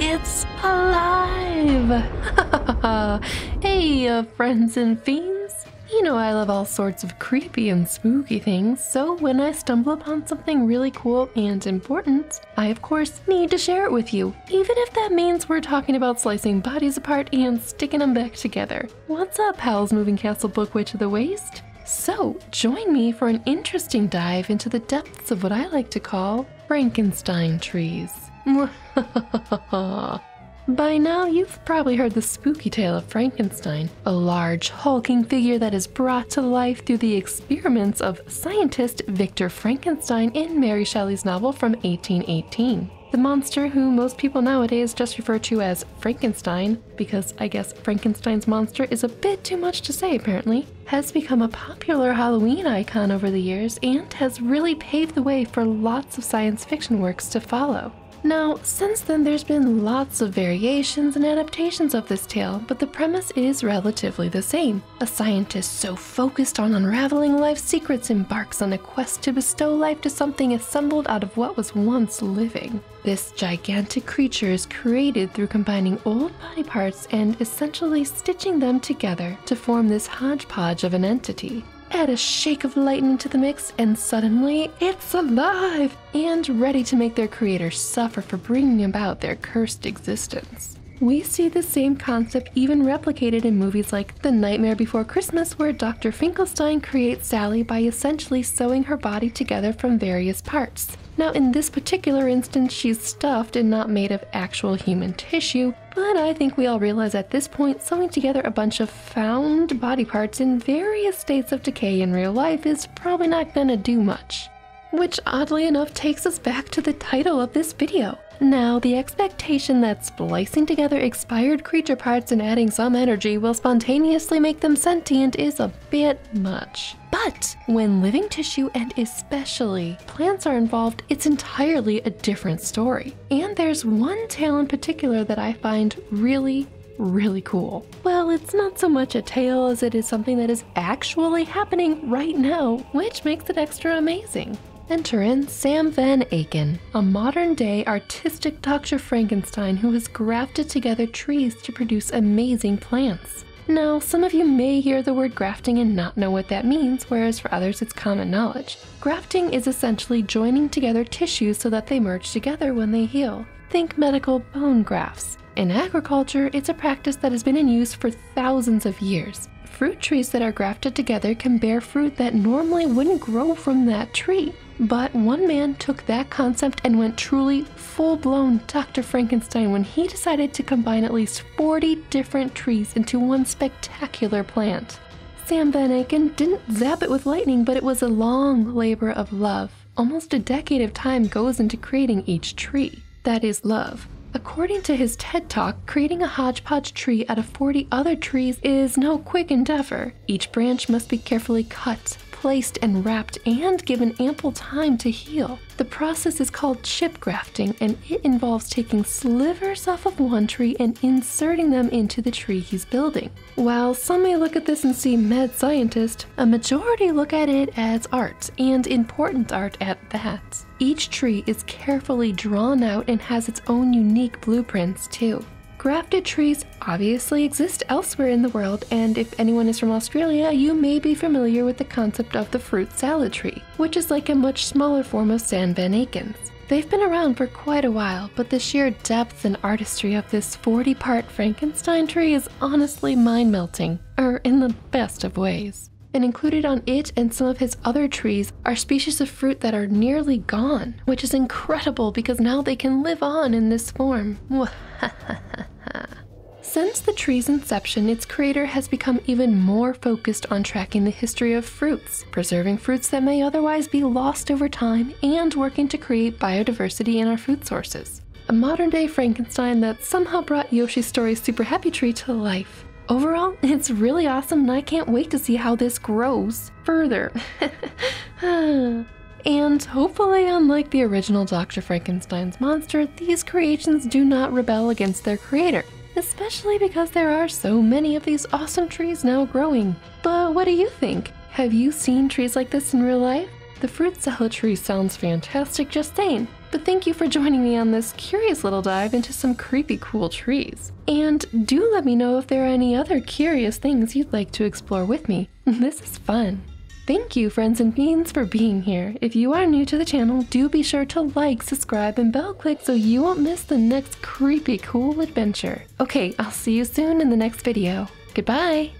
It's alive! Hey, friends and fiends! You know I love all sorts of creepy and spooky things, so when I stumble upon something really cool and important, I of course need to share it with you, even if that means we're talking about slicing bodies apart and sticking them back together. What's up, Howl's Moving Castle Book Witch of the Waste? So, join me for an interesting dive into the depths of what I like to call Frankenstein trees. By now, you've probably heard the spooky tale of Frankenstein, a large, hulking figure that is brought to life through the experiments of scientist Victor Frankenstein in Mary Shelley's novel from 1818. The monster, who most people nowadays just refer to as Frankenstein, because I guess Frankenstein's monster is a bit too much to say apparently, has become a popular Halloween icon over the years and has really paved the way for lots of science fiction works to follow. Now, since then there's been lots of variations and adaptations of this tale, but the premise is relatively the same. A scientist so focused on unraveling life's secrets embarks on a quest to bestow life to something assembled out of what was once living. This gigantic creature is created through combining old body parts and essentially stitching them together to form this hodgepodge of an entity. Add a shake of lightning to the mix and suddenly it's alive and ready to make their creator suffer for bringing about their cursed existence. We see the same concept even replicated in movies like The Nightmare Before Christmas, where Dr. Finkelstein creates Sally by essentially sewing her body together from various parts. Now in this particular instance, she's stuffed and not made of actual human tissue, but I think we all realize at this point sewing together a bunch of found body parts in various states of decay in real life is probably not gonna do much. Which oddly enough takes us back to the title of this video. Now, the expectation that splicing together expired creature parts and adding some energy will spontaneously make them sentient is a bit much. But when living tissue and especially plants are involved, it's entirely a different story. And there's one tale in particular that I find really cool. Well, it's not so much a tale as it is something that is actually happening right now, which makes it extra amazing. Enter in Sam Van Aken, a modern-day artistic Dr. Frankenstein who has grafted together trees to produce amazing plants. Now, some of you may hear the word grafting and not know what that means, whereas for others it's common knowledge. Grafting is essentially joining together tissues so that they merge together when they heal. Think medical bone grafts. In agriculture, it's a practice that has been in use for thousands of years. Fruit trees that are grafted together can bear fruit that normally wouldn't grow from that tree. But one man took that concept and went truly full-blown Dr. Frankenstein when he decided to combine at least 40 different trees into one spectacular plant. Sam Van Aken didn't zap it with lightning, but it was a long labor of love. Almost a decade of time goes into creating each tree. That is love. According to his TED Talk, creating a hodgepodge tree out of 40 other trees is no quick endeavor. Each branch must be carefully cut, placed and wrapped, and given ample time to heal. The process is called chip grafting, and it involves taking slivers off of one tree and inserting them into the tree he's building. While some may look at this and see mad scientist, a majority look at it as art, and important art at that. Each tree is carefully drawn out and has its own unique blueprints too. Grafted trees obviously exist elsewhere in the world, and if anyone is from Australia, you may be familiar with the concept of the fruit salad tree, which is like a much smaller form of Sam Van Aken's. They've been around for quite a while, but the sheer depth and artistry of this 40-part Frankenstein tree is honestly mind-melting, or in the best of ways. And included on it and some of his other trees are species of fruit that are nearly gone, which is incredible because now they can live on in this form. Since the tree's inception, its creator has become even more focused on tracking the history of fruits, preserving fruits that may otherwise be lost over time, and working to create biodiversity in our food sources. A modern-day Frankenstein that somehow brought Yoshi's Story's Super Happy Tree to life. Overall, it's really awesome and I can't wait to see how this grows further. And hopefully, unlike the original Dr. Frankenstein's monster, these creations do not rebel against their creator, especially because there are so many of these awesome trees now growing. But what do you think? Have you seen trees like this in real life? The fruit salad tree sounds fantastic, just saying. But thank you for joining me on this curious little dive into some creepy cool trees. And do let me know if there are any other curious things you'd like to explore with me. This is fun. Thank you, friends and fiends, for being here. If you are new to the channel, do be sure to like, subscribe, and bell click so you won't miss the next creepy cool adventure. Okay, I'll see you soon in the next video. Goodbye!